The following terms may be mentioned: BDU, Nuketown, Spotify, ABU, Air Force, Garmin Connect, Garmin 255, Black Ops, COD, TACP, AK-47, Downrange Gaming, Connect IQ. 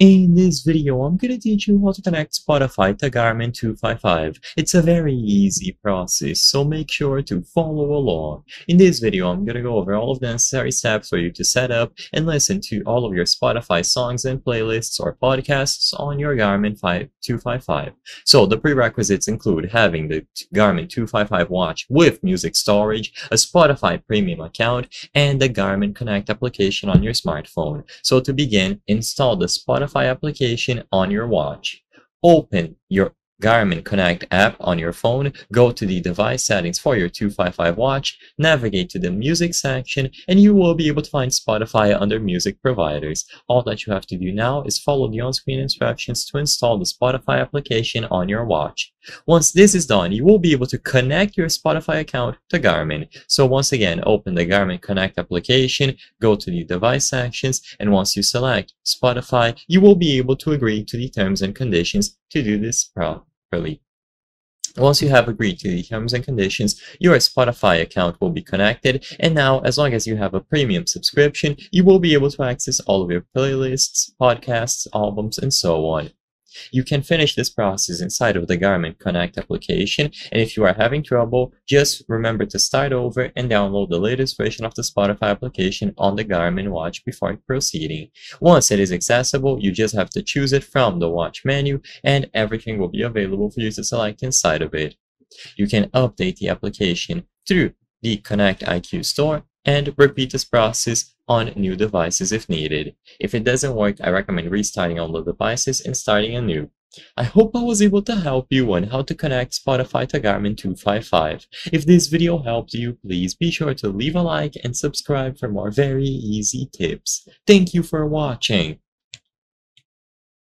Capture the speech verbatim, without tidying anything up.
In this video, I'm going to teach you how to connect Spotify to Garmin two fifty-five. It's a very easy process, so make sure to follow along. In this video, I'm going to go over all of the necessary steps for you to set up and listen to all of your Spotify songs and playlists or podcasts on your Garmin two fifty-five. So the prerequisites include having the Garmin two fifty-five watch with music storage, a Spotify premium account, and the Garmin Connect application on your smartphone. So to begin, install the Spotify application on your watch. Open your Garmin Connect app on your phone, go to the device settings for your two fifty-five watch, navigate to the music section, and you will be able to find Spotify under music providers. All that you have to do now is follow the on-screen instructions to install the Spotify application on your watch. Once this is done, you will be able to connect your Spotify account to Garmin. So once again, open the Garmin Connect application, go to the device sections, and once you select Spotify, you will be able to agree to the terms and conditions to do this properly. Once you have agreed to the terms and conditions, your Spotify account will be connected, and now, as long as you have a premium subscription, you will be able to access all of your playlists, podcasts, albums, and so on. You can finish this process inside of the Garmin Connect application, and if you are having trouble, just remember to start over and download the latest version of the Spotify application on the Garmin watch before proceeding. Once it is accessible, you just have to choose it from the watch menu, and everything will be available for you to select inside of it. You can update the application through the Connect I Q store and repeat this process on new devices if needed. If it doesn't work, I recommend restarting all the devices and starting anew. I hope I was able to help you on how to connect Spotify to Garmin two fifty-five. If this video helped you, please be sure to leave a like and subscribe for more very easy tips. Thank you for watching!